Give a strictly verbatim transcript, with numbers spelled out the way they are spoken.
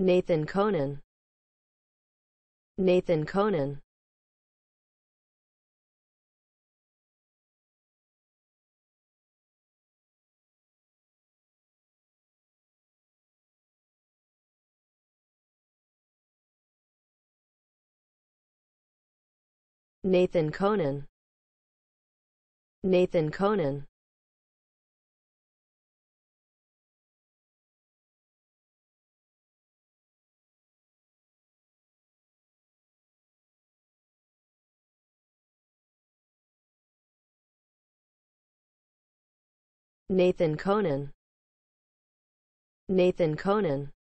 Nathan Coenen. Nathan Coenen. Nathan Coenen. Nathan Coenen. Nathan Coenen. Nathan Coenen.